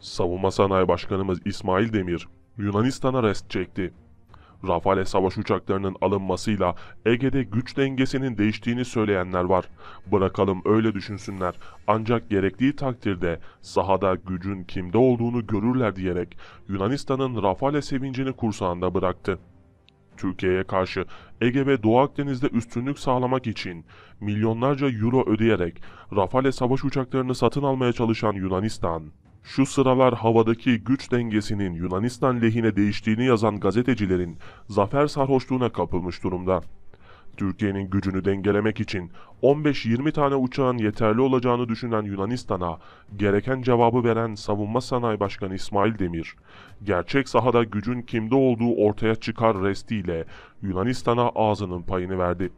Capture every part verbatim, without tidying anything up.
Savunma Sanayi Başkanımız İsmail Demir, Yunanistan'a rest çekti. Rafale savaş uçaklarının alınmasıyla Ege'de güç dengesinin değiştiğini söyleyenler var. Bırakalım öyle düşünsünler, ancak gerektiği takdirde sahada gücün kimde olduğunu görürler diyerek Yunanistan'ın Rafale sevincini kursağında bıraktı. Türkiye'ye karşı Ege ve Doğu Akdeniz'de üstünlük sağlamak için milyonlarca euro ödeyerek Rafale savaş uçaklarını satın almaya çalışan Yunanistan, şu sıralar havadaki güç dengesinin Yunanistan lehine değiştiğini yazan gazetecilerin zafer sarhoşluğuna kapılmış durumda. Türkiye'nin gücünü dengelemek için on beş yirmi tane uçağın yeterli olacağını düşünen Yunanistan'a gereken cevabı veren Savunma Sanayi Başkanı İsmail Demir, gerçek sahada gücün kimde olduğu ortaya çıkar restiyle Yunanistan'a ağzının payını verdi.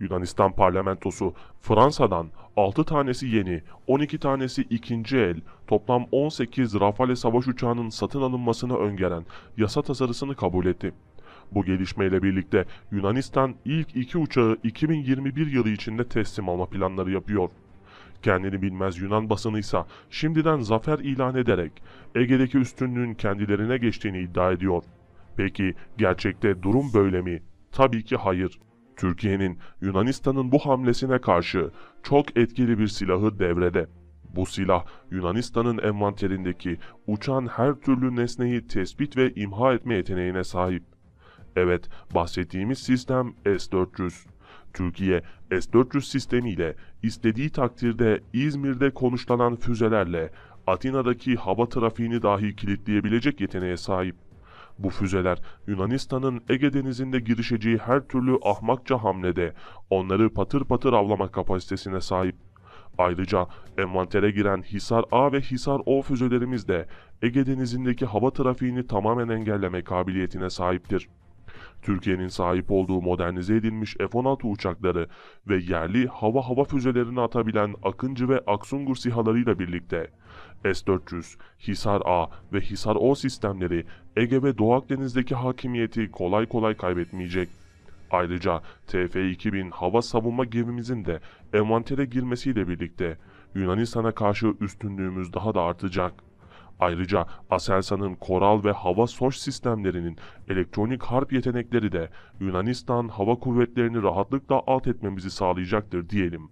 Yunanistan parlamentosu Fransa'dan altı tanesi yeni, on iki tanesi ikinci el, toplam on sekiz Rafale savaş uçağının satın alınmasını öngören yasa tasarısını kabul etti. Bu gelişmeyle birlikte Yunanistan ilk iki uçağı iki bin yirmi bir yılı içinde teslim alma planları yapıyor. Kendini bilmez Yunan basınıysa şimdiden zafer ilan ederek Ege'deki üstünlüğün kendilerine geçtiğini iddia ediyor. Peki gerçekte durum böyle mi? Tabii ki hayır. Türkiye'nin Yunanistan'ın bu hamlesine karşı çok etkili bir silahı devrede. Bu silah Yunanistan'ın envanterindeki uçan her türlü nesneyi tespit ve imha etme yeteneğine sahip. Evet, bahsettiğimiz sistem S dört yüz. Türkiye S dört yüz sistemiyle istediği takdirde İzmir'de konuşlanan füzelerle Atina'daki hava trafiğini dahi kilitleyebilecek yeteneğe sahip. Bu füzeler Yunanistan'ın Ege Denizi'nde girişeceği her türlü ahmakça hamlede onları patır patır avlama kapasitesine sahip. Ayrıca envantere giren Hisar A ve Hisar O füzelerimiz de Ege Denizi'ndeki hava trafiğini tamamen engelleme kabiliyetine sahiptir. Türkiye'nin sahip olduğu modernize edilmiş F on altı uçakları ve yerli hava hava füzelerini atabilen Akıncı ve Aksungur sihalarıyla birlikte S dört yüz, Hisar A ve Hisar O sistemleri Ege ve Doğu Akdeniz'deki hakimiyeti kolay kolay kaybetmeyecek. Ayrıca T F iki bin hava savunma gemimizin de envantere girmesiyle birlikte Yunanistan'a karşı üstünlüğümüz daha da artacak. Ayrıca Aselsan'ın koral ve hava soş sistemlerinin elektronik harp yetenekleri de Yunanistan hava kuvvetlerini rahatlıkla alt etmemizi sağlayacaktır diyelim.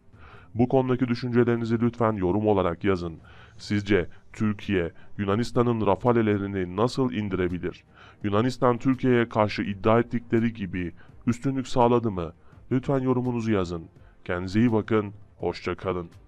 Bu konudaki düşüncelerinizi lütfen yorum olarak yazın. Sizce Türkiye Yunanistan'ın Rafale'lerini nasıl indirebilir? Yunanistan Türkiye'ye karşı iddia ettikleri gibi üstünlük sağladı mı? Lütfen yorumunuzu yazın. Kendinize iyi bakın, hoşça kalın.